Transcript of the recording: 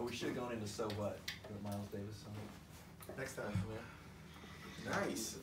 We should have gone into So What, the Miles Davis song. Next time, man. Nice.